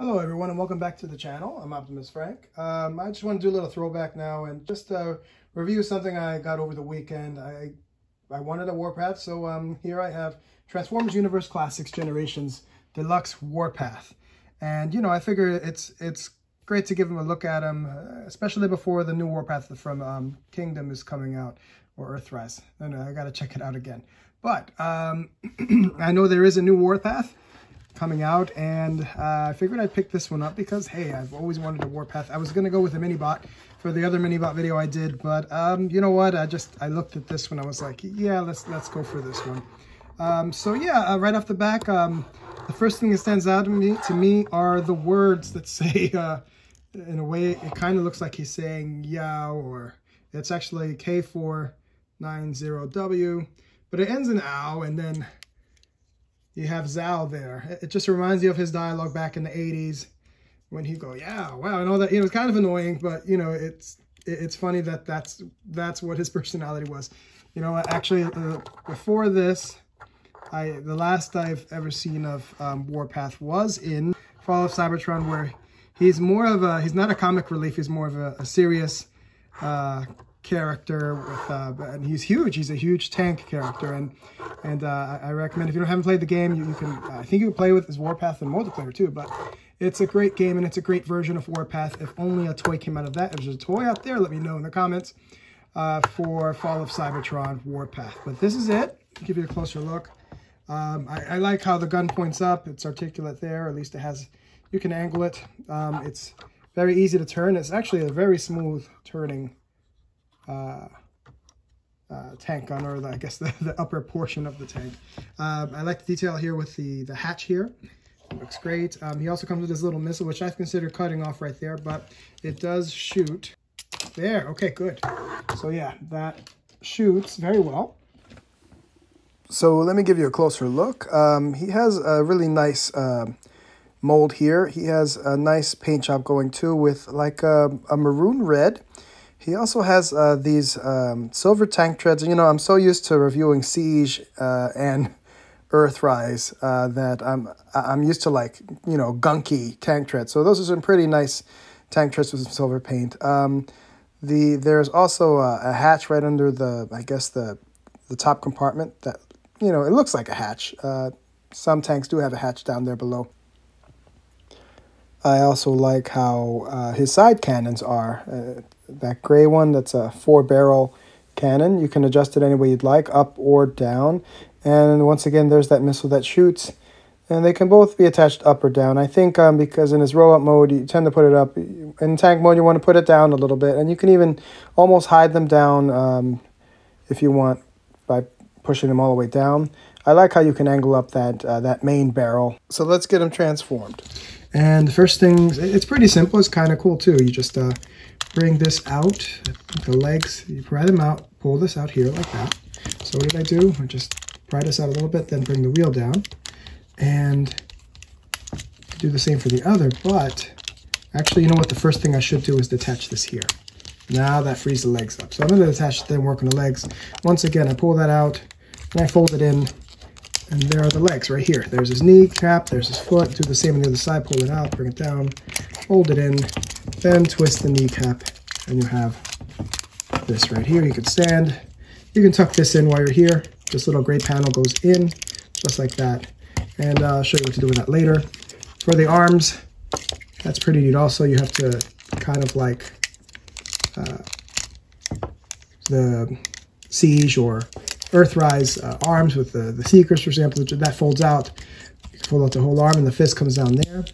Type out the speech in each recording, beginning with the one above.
Hello everyone, and welcome back to the channel. I'm Optimus Frank. I just want to do a little throwback now and just review something I got over the weekend. I wanted a Warpath, so here I have Transformers Universe Classics Generations Deluxe Warpath. And you know, I figure it's great to give them a look at them, especially before the new Warpath from Kingdom is coming out, or Earthrise. No, I gotta check it out again. But I know there is a new Warpath coming out, and I figured I'd pick this one up because, hey, I've always wanted a Warpath. I was gonna go with a Minibot for the other Minibot video I did, but you know what? I looked at this one. I was like, yeah, let's go for this one. So yeah, right off the back, the first thing that stands out to me are the words that say, in a way, it kind of looks like he's saying "yeah," or it's actually K490W, but it ends in "ow," and then you have Zao there. It just reminds you of his dialogue back in the 80s when he'd go, "Yeah, wow," and all that. You know, it's kind of annoying, but you know, it's funny that that's what his personality was. You know, actually, before this, the last I've ever seen of Warpath was in Fall of Cybertron, where he's more of a, he's not a comic relief, he's more of a serious character with, and he's a huge tank character, and I recommend, if you haven't played the game, you can, I think you can play with his Warpath in multiplayer too, but it's a great game, and it's a great version of Warpath. If only a toy came out of that. If there's a toy out there, let me know in the comments for Fall of Cybertron Warpath. But this is it. Give you a closer look. I like how the gun points up. It's articulate there, or at least it has, you can angle it. It's very easy to turn. It's actually a very smooth turning tank gun, or I guess the upper portion of the tank. I like the detail here with the hatch here. It looks great. He also comes with this little missile, which I've considered cutting off right there, but it does shoot. There, okay, good. So yeah, that shoots very well. So let me give you a closer look. He has a really nice mold here. He has a nice paint job going too, with like a maroon red. He also has these silver tank treads. You know, I'm so used to reviewing Siege and Earthrise that I'm used to, like, you know, gunky tank treads. So those are some pretty nice tank treads with some silver paint. There's also a hatch right under the, I guess, the top compartment that, you know, it looks like a hatch. Some tanks do have a hatch down there below. I also like how his side cannons are. That gray one, that's a 4-barrel cannon. You can adjust it any way you'd like, up or down. And once again, there's that missile that shoots. And they can both be attached up or down. I think because in his roll-up mode, you tend to put it up. In tank mode, you want to put it down a little bit. And you can even almost hide them down if you want, by pushing them all the way down. I like how you can angle up that main barrel. So let's get them transformed. And the first thing, it's pretty simple. It's kind of cool too. You just bring this out, the legs, you pry them out, pull this out here like that. So what did I do? I just pry this out a little bit, then bring the wheel down. And do the same for the other, but actually, you know what? The first thing I should do is detach this here. Now that frees the legs up. So I'm going to detach them, work on the legs. Once again, I pull that out, and I fold it in, and there are the legs right here. There's his kneecap, there's his foot. Do the same on the other side, pull it out, bring it down, fold it in, then twist the kneecap, and you have this right here. You can stand, you can tuck this in while you're here. This little gray panel goes in, just like that. And I'll show you what to do with that later. For the arms, that's pretty neat also. You have to kind of like the Siege or Earthrise arms with the Seekers, for example, that folds out. You can fold out the whole arm, and the fist comes down there.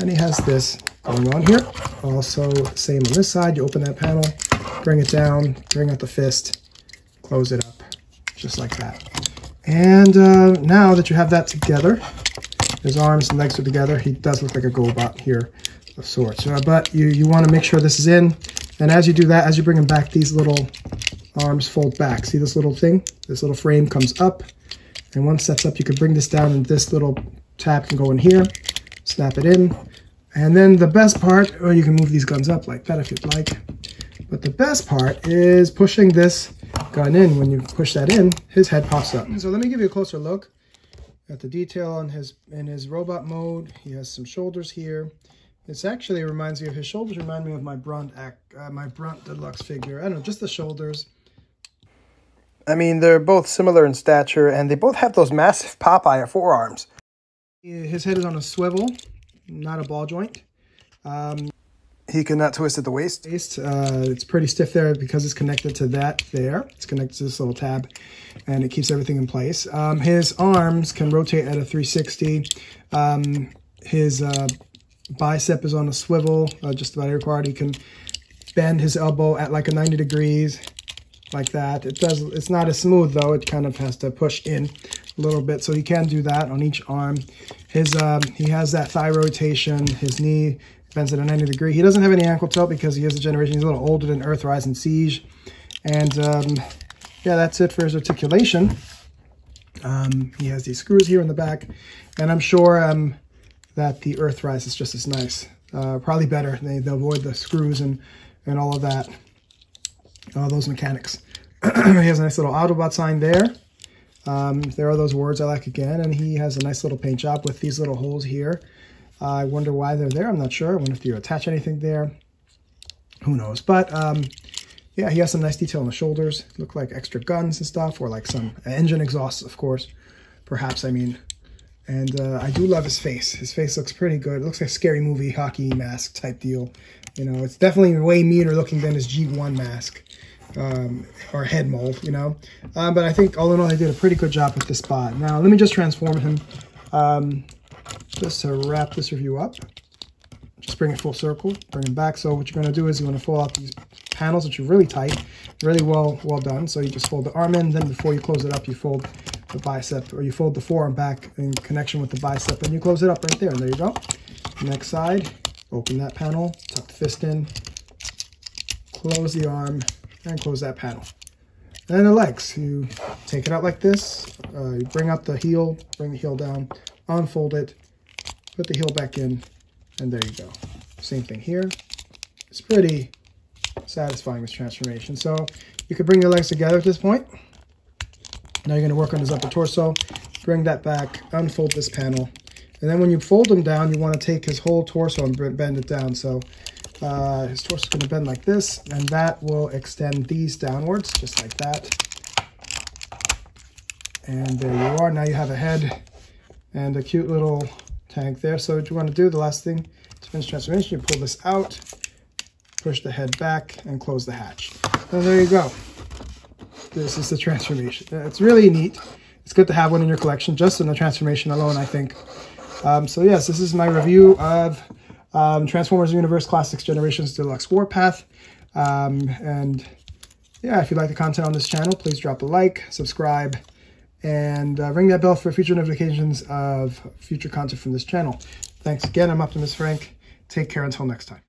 And he has this going on here. Also, same on this side. You open that panel, bring it down, bring out the fist, close it up, just like that. And now that you have that together, his arms and legs are together. He does look like a GoBot here of sorts. But you want to make sure this is in. And as you do that, as you bring them back, these little arms fold back. See this little thing? This little frame comes up. And once that's up, you can bring this down, and this little tab can go in here. Snap it in. And then the best part, oh, you can move these guns up like that if you'd like. But the best part is pushing this gun in. When you push that in, his head pops up. So let me give you a closer look Got the detail on his robot mode. He has some shoulders here. This actually reminds me of his shoulders. Remind me of my Brunt Deluxe figure. I don't know, just the shoulders. I mean, they're both similar in stature, and they both have those massive Popeye forearms. His head is on a swivel, not a ball joint. He cannot twist at the waist. It's pretty stiff there because it's connected to that there. It's connected to this little tab, and it keeps everything in place. His arms can rotate at a 360. His bicep is on a swivel. Just about every part. He can bend his elbow at like a 90 degrees, like that. It does. It's not as smooth though. It kind of has to push in a little bit. So he can do that on each arm. His he has that thigh rotation. His knee bends at a 90 degree. He doesn't have any ankle tilt because he is a generation. He's a little older than Earthrise and Siege. And yeah, that's it for his articulation. He has these screws here in the back, and I'm sure that the Earthrise is just as nice. Probably better. They avoid the screws and all of that, all those mechanics. He has a nice little Autobot sign there. There are those words I like again, and he has a nice little paint job with these little holes here. I wonder why they're there. I'm not sure. I wonder if you attach anything there. Who knows? But yeah, he has some nice detail on the shoulders. Look like extra guns and stuff, or like some engine exhausts, of course. Perhaps, I mean. And I do love his face. His face looks pretty good. It looks like a scary movie hockey mask type deal. You know, it's definitely way meaner looking than his G1 mask or head mold, you know. But I think all in all, they did a pretty good job with this bot. Now, let me just transform him. Just to wrap this review up, just bring it full circle, bring it back. So what you're going to do is you want to fold out these panels, which are really tight, really well done. So you just fold the arm in, then before you close it up, you fold the bicep, or you fold the forearm back in connection with the bicep, and you close it up right there. And there you go. Next side, open that panel, tuck the fist in, close the arm, and close that panel. And then the legs, you take it out like this. You bring out the heel, bring the heel down, unfold it. Put the heel back in, and there you go. Same thing here. It's pretty satisfying, this transformation. So you could bring your legs together at this point. Now you're going to work on his upper torso. Bring that back, unfold this panel. And then when you fold him down, you want to take his whole torso and bend it down. So his torso is going to bend like this, and that will extend these downwards, just like that. And there you are. Now you have a head and a cute little tank there. So what you want to do, the last thing to finish transformation, you pull this out, push the head back, and close the hatch. And there you go. This is the transformation. It's really neat. It's good to have one in your collection, just in the transformation alone, I think. So yes, this is my review of Transformers Universe Classics Generations Deluxe Warpath. And yeah, if you like the content on this channel, please drop a like, subscribe, and ring that bell for future notifications of future content from this channel. Thanks again. I'm Optimus Frank. Take care until next time.